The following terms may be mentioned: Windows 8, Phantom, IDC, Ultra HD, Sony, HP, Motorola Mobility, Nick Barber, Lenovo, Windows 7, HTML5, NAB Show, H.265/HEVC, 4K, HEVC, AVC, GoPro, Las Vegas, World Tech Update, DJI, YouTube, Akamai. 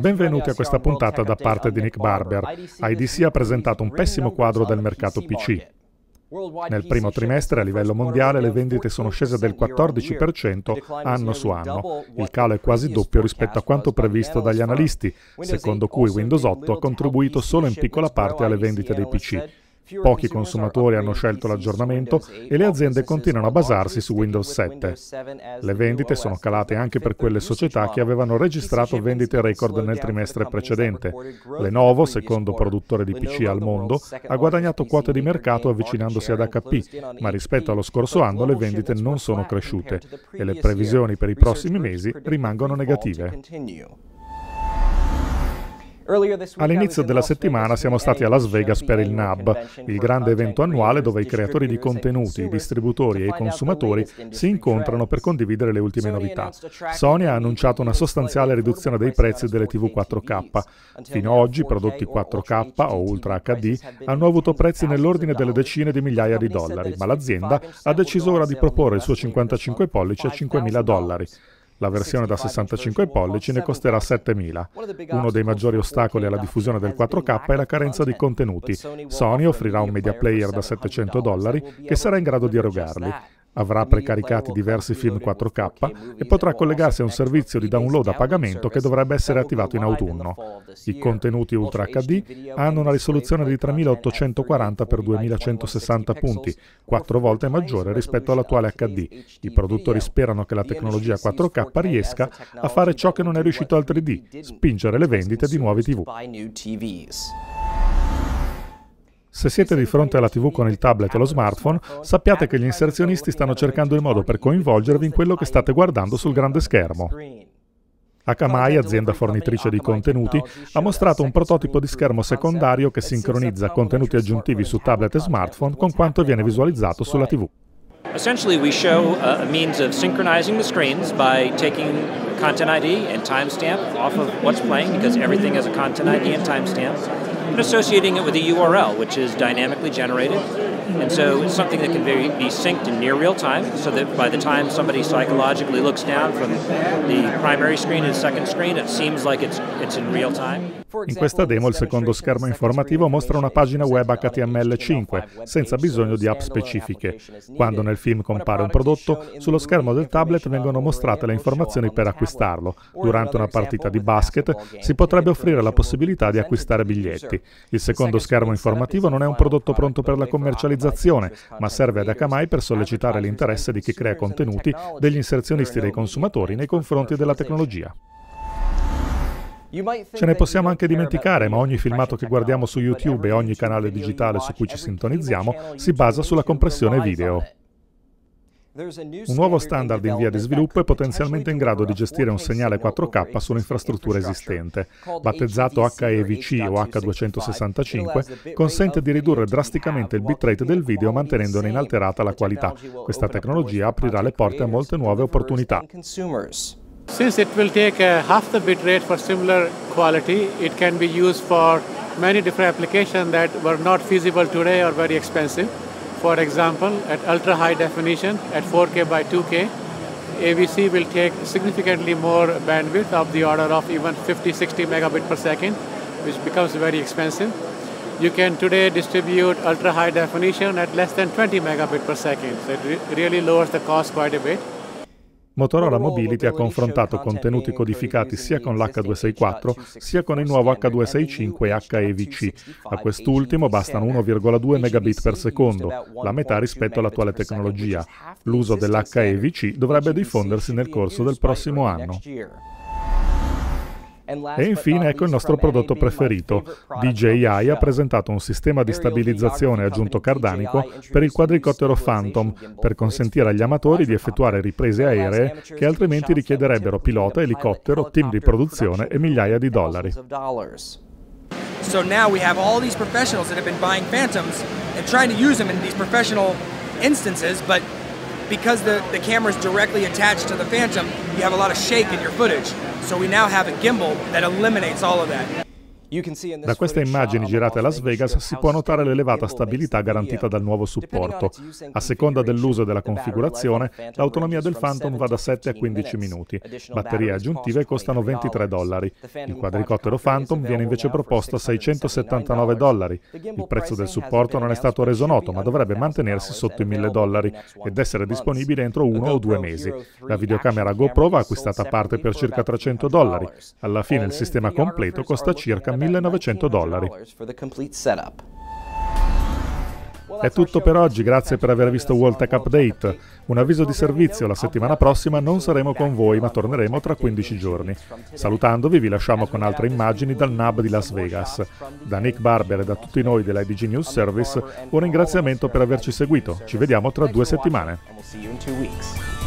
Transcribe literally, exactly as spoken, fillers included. Benvenuti a questa puntata da parte di Nick Barber. I D C ha presentato un pessimo quadro del mercato P C. Nel primo trimestre a livello mondiale le vendite sono scese del quattordici per cento anno su anno. Il calo è quasi doppio rispetto a quanto previsto dagli analisti, secondo cui Windows otto ha contribuito solo in piccola parte alle vendite dei P C. Pochi consumatori hanno scelto l'aggiornamento e le aziende continuano a basarsi su Windows sette. Le vendite sono calate anche per quelle società che avevano registrato vendite record nel trimestre precedente. Lenovo, secondo produttore di P C al mondo, ha guadagnato quote di mercato avvicinandosi ad H P, ma rispetto allo scorso anno le vendite non sono cresciute e le previsioni per i prossimi mesi rimangono negative. All'inizio della settimana siamo stati a Las Vegas per il N A B, il grande evento annuale dove i creatori di contenuti, i distributori e i consumatori si incontrano per condividere le ultime novità. Sony ha annunciato una sostanziale riduzione dei prezzi delle T V quattro K. Fino ad oggi prodotti quattro K o Ultra H D hanno avuto prezzi nell'ordine delle decine di migliaia di dollari, ma l'azienda ha deciso ora di proporre il suo cinquantacinque pollici a cinquemila dollari. La versione da sessantacinque pollici ne costerà settemila. Uno dei maggiori ostacoli alla diffusione del quattro K è la carenza di contenuti. Sony offrirà un media player da settecento dollari che sarà in grado di erogarli. Avrà precaricati diversi film quattro K e potrà collegarsi a un servizio di download a pagamento che dovrebbe essere attivato in autunno. I contenuti Ultra H D hanno una risoluzione di tremilaottocentoquaranta per duemilacentosessanta punti, quattro volte maggiore rispetto all'attuale H D. I produttori sperano che la tecnologia quattro K riesca a fare ciò che non è riuscito al tre D, spingere le vendite di nuovi T V. Se siete di fronte alla T V con il tablet e lo smartphone, sappiate che gli inserzionisti stanno cercando il modo per coinvolgervi in quello che state guardando sul grande schermo. Akamai, azienda fornitrice di contenuti, ha mostrato un prototipo di schermo secondario che sincronizza contenuti aggiuntivi su tablet e smartphone con quanto viene visualizzato sulla T V. Essentially we show a means of synchronizing the screens by taking content I D and timestamp off of what's playing because everything has a content I D and timestamp. And associating it with a U R L, which is dynamically generated. And so it's something that can very, be synced in near real time, so that by the time somebody psychologically looks down from the primary screen to the second screen, it seems like it's, it's in real time. In questa demo il secondo schermo informativo mostra una pagina web H T M L cinque, senza bisogno di app specifiche. Quando nel film compare un prodotto, sullo schermo del tablet vengono mostrate le informazioni per acquistarlo. Durante una partita di basket si potrebbe offrire la possibilità di acquistare biglietti. Il secondo schermo informativo non è un prodotto pronto per la commercializzazione, ma serve ad Akamai per sollecitare l'interesse di chi crea contenuti, degli inserzionisti e dei consumatori nei confronti della tecnologia. Ce ne possiamo anche dimenticare, ma ogni filmato che guardiamo su YouTube e ogni canale digitale su cui ci sintonizziamo si basa sulla compressione video. Un nuovo standard in via di sviluppo è potenzialmente in grado di gestire un segnale quattro K sull'infrastruttura esistente. Battezzato H E V C o H duecentosessantacinque, consente di ridurre drasticamente il bitrate del video mantenendone inalterata la qualità. Questa tecnologia aprirà le porte a molte nuove opportunità. Since it will take uh, half the bit rate for similar quality, it can be used for many different applications that were not feasible today or very expensive. For example, at ultra high definition, at four K by two K, A V C will take significantly more bandwidth of the order of even fifty to sixty megabit per second, which becomes very expensive. You can today distribute ultra high definition at less than twenty megabit per second, so it re- really lowers the cost quite a bit. Motorola Mobility ha confrontato contenuti codificati sia con l'H duecentosessantaquattro sia con il nuovo H duecentosessantacinque e H E V C. A quest'ultimo bastano uno virgola due megabit per secondo, la metà rispetto all'attuale tecnologia. L'uso dell'H E V C dovrebbe diffondersi nel corso del prossimo anno. E infine ecco il nostro prodotto preferito. D J I ha presentato un sistema di stabilizzazione aggiunto cardanico per il quadricottero Phantom, per consentire agli amatori di effettuare riprese aeree che altrimenti richiederebbero pilota, elicottero, team di produzione e migliaia di dollari. So now we have all these professionals that have been buying Phantoms and trying to use them in these professional instances, but because the, the camera is directly attached to the Phantom, you have a lot of shake in your footage. So we now have a gimbal that eliminates all of that. Da queste immagini girate a Las Vegas si può notare l'elevata stabilità garantita dal nuovo supporto. A seconda dell'uso e della configurazione, l'autonomia del Phantom va da sette a quindici minuti. Batterie aggiuntive costano ventitré dollari. Il quadricottero Phantom viene invece proposto a seicentosettantanove dollari. Il prezzo del supporto non è stato reso noto, ma dovrebbe mantenersi sotto i mille dollari ed essere disponibile entro uno o due mesi. La videocamera GoPro va acquistata a parte per circa trecento dollari. Alla fine il sistema completo costa circa millenovecento dollari. È tutto per oggi, grazie per aver visto World Tech Update. Un avviso di servizio, la settimana prossima non saremo con voi, ma torneremo tra quindici giorni. Salutandovi vi lasciamo con altre immagini dal N A B di Las Vegas. Da Nick Barber e da tutti noi dell'I D G News Service, un ringraziamento per averci seguito. Ci vediamo tra due settimane.